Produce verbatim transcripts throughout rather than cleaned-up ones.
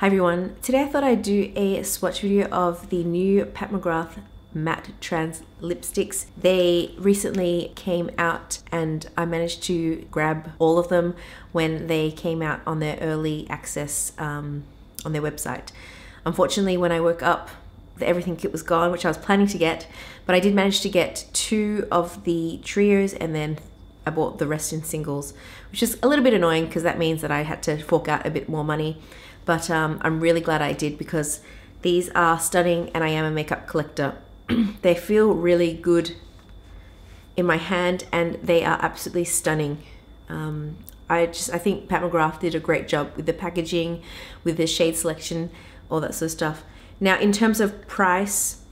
Hi everyone, today I thought I'd do a swatch video of the new Pat McGrath MatteTrance lipsticks. They recently came out and I managed to grab all of them when they came out on their early access um, on their website. Unfortunately, when I woke up, everything kit was gone, which I was planning to get, but I did manage to get two of the trios and then I bought the rest in singles, which is a little bit annoying because that means that I had to fork out a bit more money. But um, I'm really glad I did because these are stunning and I am a makeup collector. They feel really good in my hand and they are absolutely stunning. Um, I just, I think Pat McGrath did a great job with the packaging, with the shade selection, all that sort of stuff. Now in terms of price,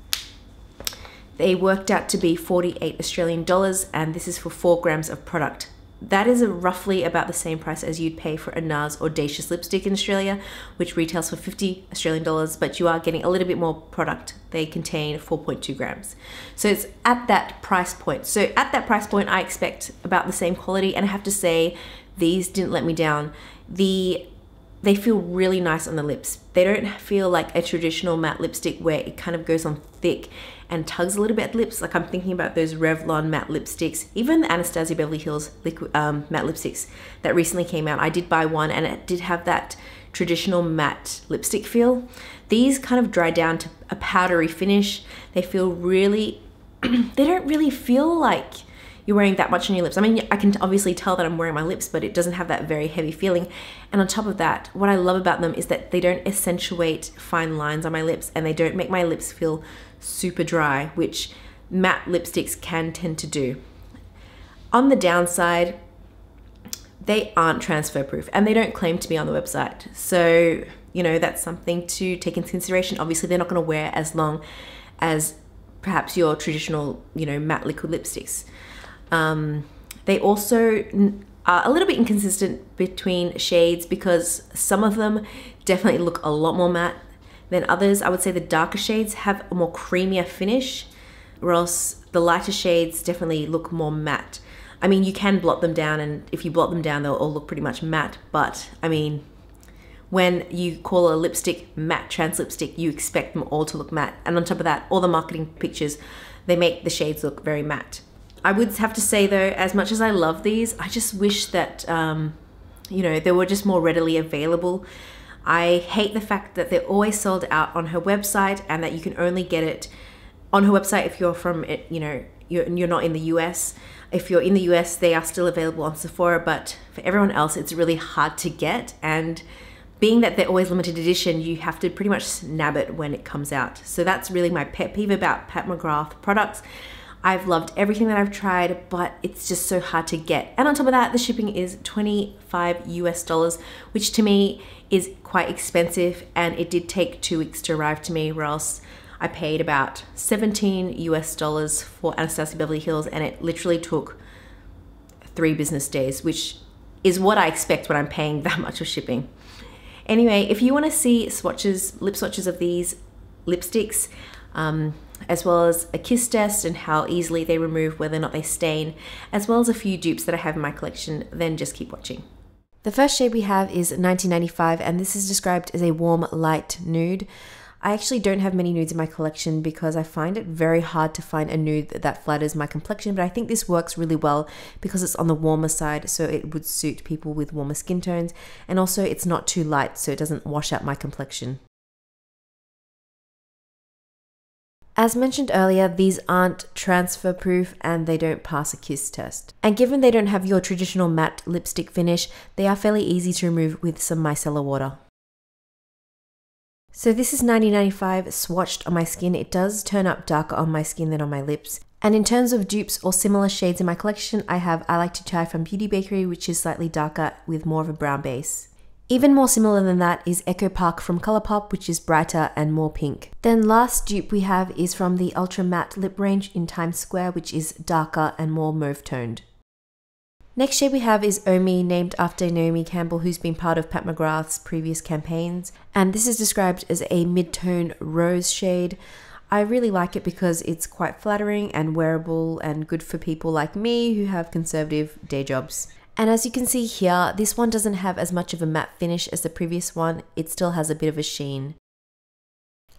they worked out to be forty-eight Australian dollars and this is for four grams of product. That is a roughly about the same price as you'd pay for a NARS Audacious lipstick in Australia, which retails for fifty Australian dollars, but you are getting a little bit more product. They contain four point two grams. So it's at that price point. So at that price point, I expect about the same quality, and I have to say these didn't let me down. The They feel really nice on the lips. They don't feel like a traditional matte lipstick where it kind of goes on thick and tugs a little bit at lips. Like I'm thinking about those Revlon matte lipsticks, even the Anastasia Beverly Hills liquid, um, matte lipsticks that recently came out. I did buy one and it did have that traditional matte lipstick feel. These kind of dry down to a powdery finish. They feel really, they don't really feel like you're wearing that much on your lips. I mean, I can obviously tell that I'm wearing my lips, but it doesn't have that very heavy feeling. And on top of that, what I love about them is that they don't accentuate fine lines on my lips and they don't make my lips feel super dry, which matte lipsticks can tend to do. On the downside, they aren't transfer proof and they don't claim to be on the website. So, you know, that's something to take into consideration. Obviously, they're not gonna wear as long as perhaps your traditional, you know, matte liquid lipsticks. Um, they also are a little bit inconsistent between shades because some of them definitely look a lot more matte than others. I would say the darker shades have a more creamier finish, whereas the lighter shades definitely look more matte. I mean, you can blot them down, and if you blot them down, they'll all look pretty much matte, but I mean, when you call a lipstick matte trans lipstick, you expect them all to look matte. And on top of that, all the marketing pictures, they make the shades look very matte. I would have to say though, as much as I love these, I just wish that, um, you know, they were just more readily available. I hate the fact that they're always sold out on her website and that you can only get it on her website if you're from, you know, you're, you're not in the U S. If you're in the U S, they are still available on Sephora, but for everyone else, it's really hard to get. And being that they're always limited edition, you have to pretty much snab it when it comes out. So that's really my pet peeve about Pat McGrath products. I've loved everything that I've tried, but it's just so hard to get. And on top of that, the shipping is twenty-five US dollars, which to me is quite expensive. And it did take two weeks to arrive to me, where else I paid about seventeen US dollars for Anastasia Beverly Hills. And it literally took three business days, which is what I expect when I'm paying that much for shipping. Anyway, if you want to see swatches, lip swatches of these lipsticks, um, as well as a kiss test and how easily they remove, whether or not they stain, as well as a few dupes that I have in my collection, then just keep watching. The first shade we have is nineteen ninety-five, and this is described as a warm, light nude. I actually don't have many nudes in my collection because I find it very hard to find a nude that flatters my complexion, but I think this works really well because it's on the warmer side, so it would suit people with warmer skin tones, and also it's not too light, so it doesn't wash out my complexion. As mentioned earlier, these aren't transfer proof and they don't pass a kiss test. And given they don't have your traditional matte lipstick finish, they are fairly easy to remove with some micellar water. So this is nineteen ninety-five swatched on my skin. It does turn up darker on my skin than on my lips. And in terms of dupes or similar shades in my collection, I have I Like to Try from Beauty Bakery, which is slightly darker with more of a brown base. Even more similar than that is Echo Park from ColourPop, which is brighter and more pink. Then last dupe we have is from the Ultra Matte Lip range in Times Square, which is darker and more mauve toned. Next shade we have is Omi, named after Naomi Campbell, who's been part of Pat McGrath's previous campaigns. And this is described as a mid-tone rose shade. I really like it because it's quite flattering and wearable and good for people like me who have conservative day jobs. And as you can see here, this one doesn't have as much of a matte finish as the previous one, it still has a bit of a sheen.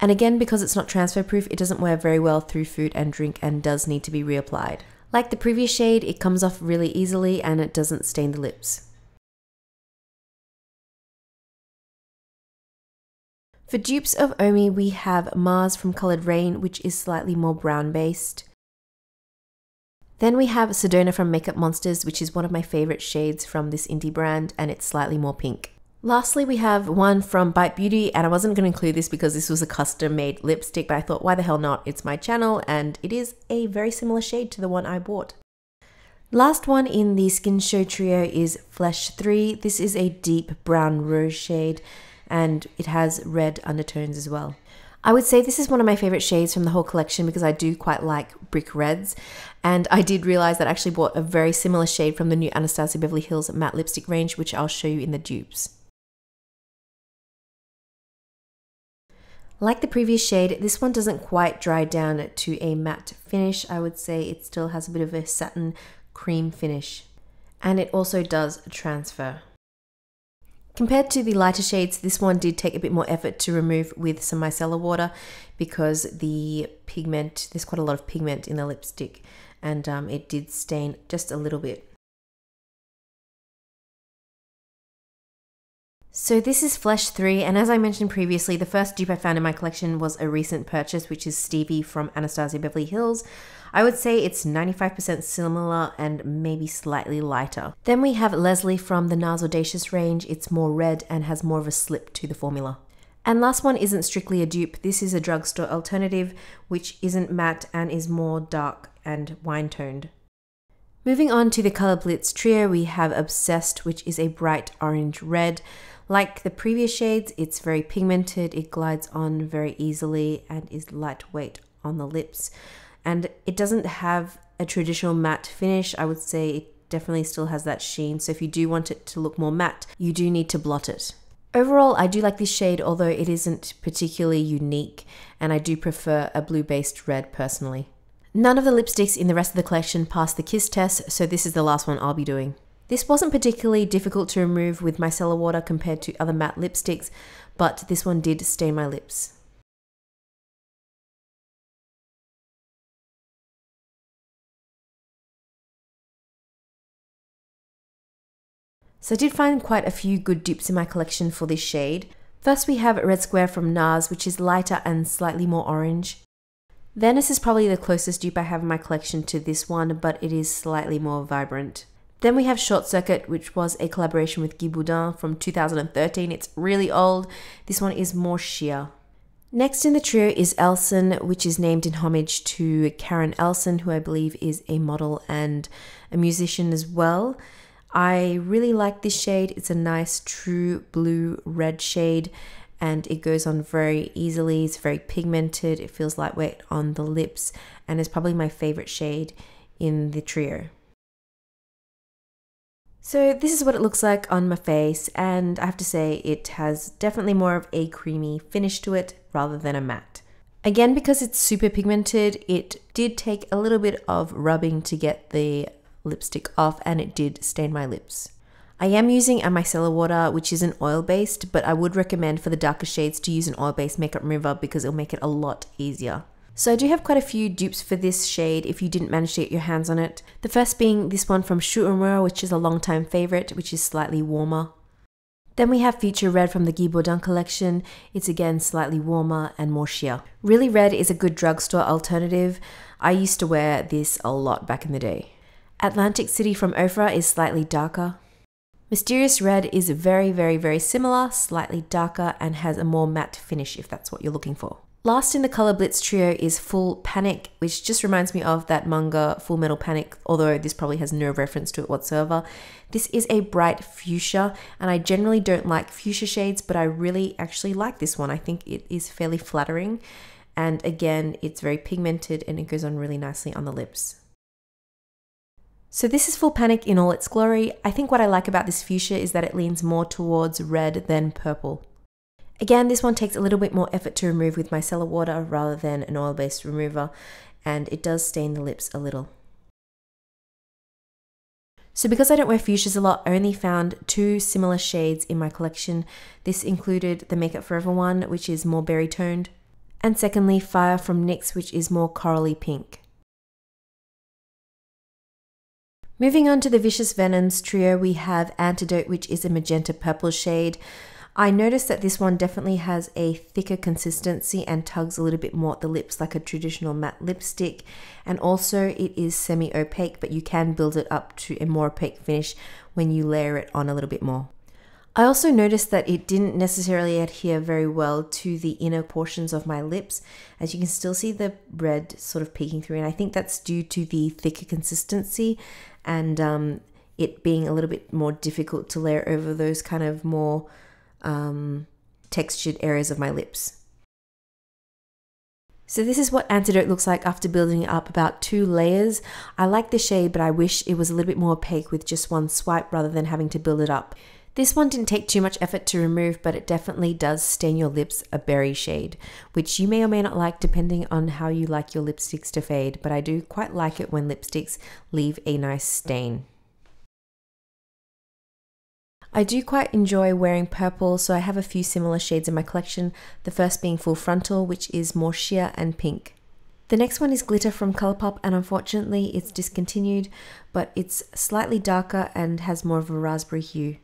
And again, because it's not transfer proof, it doesn't wear very well through food and drink and does need to be reapplied. Like the previous shade, it comes off really easily and it doesn't stain the lips. For dupes of Omi, we have NARS from Coloured Raine, which is slightly more brown based. Then we have Sedona from Makeup Monsters, which is one of my favourite shades from this indie brand, and it's slightly more pink. Lastly, we have one from Bite Beauty, and I wasn't going to include this because this was a custom made lipstick, but I thought, why the hell not? It's my channel, and it is a very similar shade to the one I bought. Last one in the Skin Show trio is Flesh three. This is a deep brown rose shade, and it has red undertones as well. I would say this is one of my favorite shades from the whole collection because I do quite like brick reds, and I did realize that I actually bought a very similar shade from the new Anastasia Beverly Hills matte lipstick range, which I'll show you in the dupes. Like the previous shade, this one doesn't quite dry down to a matte finish. I would say it still has a bit of a satin cream finish, and it also does transfer. Compared to the lighter shades, this one did take a bit more effort to remove with some micellar water because the pigment, there's quite a lot of pigment in the lipstick, and um, it did stain just a little bit. So this is Flesh three, and as I mentioned previously, the first dupe I found in my collection was a recent purchase, which is Stevie from Anastasia Beverly Hills. I would say it's ninety-five percent similar and maybe slightly lighter. Then we have Leslie from the NARS Audacious range. It's more red and has more of a slip to the formula. And last one isn't strictly a dupe. This is a drugstore alternative, which isn't matte and is more dark and wine-toned. Moving on to the Colour Blitz trio, we have Obsessed, which is a bright orange red. Like the previous shades, it's very pigmented, it glides on very easily and is lightweight on the lips. And it doesn't have a traditional matte finish. I would say it definitely still has that sheen, so if you do want it to look more matte, you do need to blot it. Overall, I do like this shade, although it isn't particularly unique, and I do prefer a blue-based red personally. None of the lipsticks in the rest of the collection passed the kiss test, so this is the last one I'll be doing. This wasn't particularly difficult to remove with micellar water compared to other matte lipsticks, but this one did stain my lips. So I did find quite a few good dupes in my collection for this shade. First we have Red Square from NARS, which is lighter and slightly more orange. Then this is probably the closest dupe I have in my collection to this one, but it is slightly more vibrant. Then we have Short Circuit, which was a collaboration with Guy Bourdin from two thousand thirteen. It's really old. This one is more sheer. Next in the trio is Elson, which is named in homage to Karen Elson, who I believe is a model and a musician as well. I really like this shade. It's a nice true blue red shade, and it goes on very easily. It's very pigmented. It feels lightweight on the lips, and is probably my favorite shade in the trio. So this is what it looks like on my face, and I have to say it has definitely more of a creamy finish to it rather than a matte. Again, because it's super pigmented, it did take a little bit of rubbing to get the lipstick off, and it did stain my lips. I am using a micellar water, which is an oil-based, but I would recommend for the darker shades to use an oil-based makeup remover because it'll make it a lot easier. So I do have quite a few dupes for this shade if you didn't manage to get your hands on it. The first being this one from Shu Uemura, which is a long-time favourite, which is slightly warmer. Then we have Future Red from the Guy Bourdin collection. It's again slightly warmer and more sheer. Really Red is a good drugstore alternative. I used to wear this a lot back in the day. Atlantic City from Ofra is slightly darker. Mysterious Red is very, very, very similar, slightly darker, and has a more matte finish if that's what you're looking for. Last in the Colour Blitz trio is Full Panic, which just reminds me of that manga Full Metal Panic, although this probably has no reference to it whatsoever. This is a bright fuchsia, and I generally don't like fuchsia shades, but I really actually like this one. I think it is fairly flattering, and again, it's very pigmented and it goes on really nicely on the lips. So this is Full Panic in all its glory. I think what I like about this fuchsia is that it leans more towards red than purple. Again, this one takes a little bit more effort to remove with micellar water rather than an oil-based remover, and it does stain the lips a little. So because I don't wear fuchsias a lot, I only found two similar shades in my collection. This included the Makeup Forever one, which is more berry toned, and secondly Fire from N Y X, which is more corally pink. Moving on to the Vicious Venoms trio, we have Antidote, which is a magenta purple shade. I noticed that this one definitely has a thicker consistency and tugs a little bit more at the lips like a traditional matte lipstick, and also it is semi-opaque, but you can build it up to a more opaque finish when you layer it on a little bit more. I also noticed that it didn't necessarily adhere very well to the inner portions of my lips, as you can still see the red sort of peeking through, and I think that's due to the thicker consistency and um, it being a little bit more difficult to layer over those kind of more Um, textured areas of my lips. So this is what Antidote looks like after building up about two layers. I like the shade, but I wish it was a little bit more opaque with just one swipe rather than having to build it up. This one didn't take too much effort to remove, but it definitely does stain your lips a berry shade, which you may or may not like depending on how you like your lipsticks to fade, but I do quite like it when lipsticks leave a nice stain. I do quite enjoy wearing purple, so I have a few similar shades in my collection, the first being Full Frontal, which is more sheer and pink. The next one is Glitter from ColourPop, and unfortunately it's discontinued, but it's slightly darker and has more of a raspberry hue.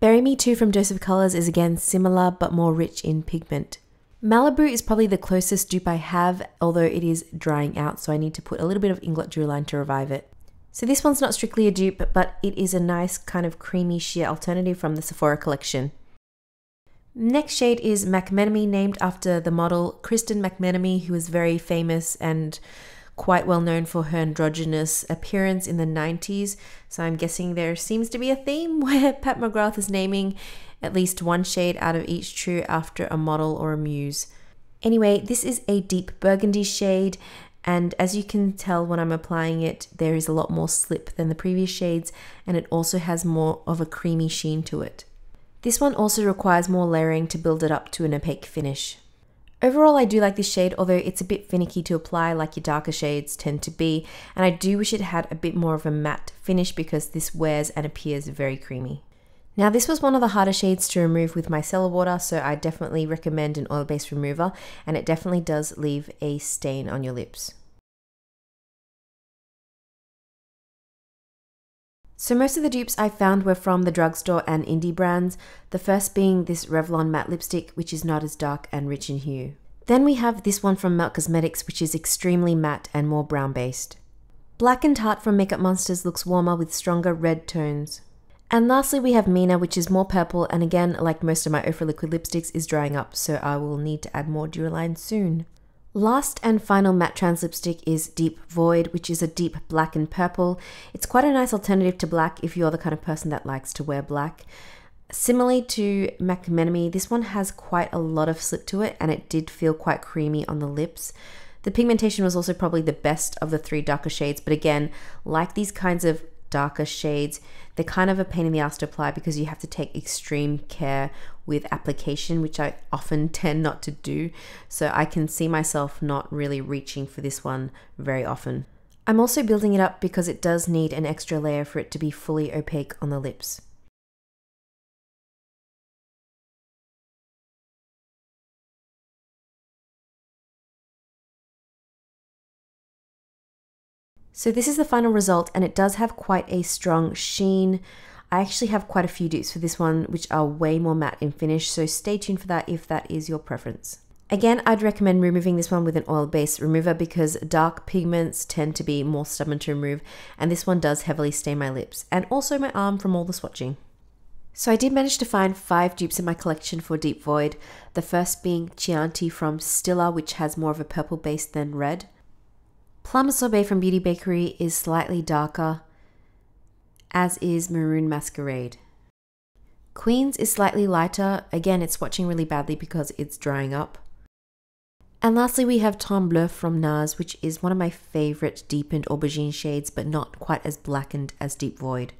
Bury Me Too from Dose of Colours is again similar but more rich in pigment. Malibu is probably the closest dupe I have, although it is drying out, so I need to put a little bit of Inglot Duraline to revive it. So this one's not strictly a dupe, but it is a nice kind of creamy sheer alternative from the Sephora collection. Next shade is McMenemy, named after the model Kristen McMenemy, who is very famous and quite well known for her androgynous appearance in the nineties. So I'm guessing there seems to be a theme where Pat McGrath is naming at least one shade out of each true after a model or a muse. Anyway, this is a deep burgundy shade, and as you can tell when I'm applying it, there is a lot more slip than the previous shades, and it also has more of a creamy sheen to it. This one also requires more layering to build it up to an opaque finish. Overall, I do like this shade, although it's a bit finicky to apply like your darker shades tend to be, and I do wish it had a bit more of a matte finish because this wears and appears very creamy. Now this was one of the harder shades to remove with micellar water, so I definitely recommend an oil-based remover, and it definitely does leave a stain on your lips. So most of the dupes I found were from the drugstore and indie brands, the first being this Revlon matte lipstick, which is not as dark and rich in hue. Then we have this one from Melt Cosmetics, which is extremely matte and more brown based. Black and Tart from Makeup Monsters looks warmer with stronger red tones. And lastly we have Mina, which is more purple, and again, like most of my Ofra liquid lipsticks, is drying up, so I will need to add more Duraline soon. Last and final MatteTrance lipstick is Deep Void, which is a deep black and purple. It's quite a nice alternative to black if you're the kind of person that likes to wear black. Similarly to McMenemy, this one has quite a lot of slip to it, and it did feel quite creamy on the lips. The pigmentation was also probably the best of the three darker shades, but again, like these kinds of darker shades, they're kind of a pain in the ass to apply because you have to take extreme care with application, which I often tend not to do, so I can see myself not really reaching for this one very often. I'm also building it up because it does need an extra layer for it to be fully opaque on the lips. So this is the final result, and it does have quite a strong sheen. I actually have quite a few dupes for this one which are way more matte in finish, so stay tuned for that if that is your preference. Again, I'd recommend removing this one with an oil-based remover because dark pigments tend to be more stubborn to remove, and this one does heavily stain my lips and also my arm from all the swatching. So I did manage to find five dupes in my collection for Deep Void, the first being Chianti from Stilla, which has more of a purple base than red. Plum Sorbet from Beauty Bakery is slightly darker, as is Maroon Masquerade. Queens is slightly lighter, again it's swatching really badly because it's drying up. And lastly we have Temps Bleus from NARS, which is one of my favourite deepened aubergine shades, but not quite as blackened as Deep Void.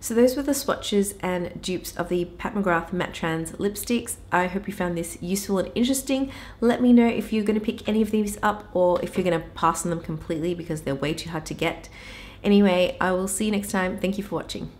So those were the swatches and dupes of the Pat McGrath MatteTrance lipsticks. I hope you found this useful and interesting. Let me know if you're going to pick any of these up or if you're going to pass on them completely because they're way too hard to get. Anyway, I will see you next time. Thank you for watching.